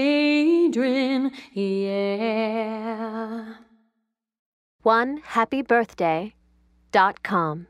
Jaydryn, yeah. 1HappyBirthday.com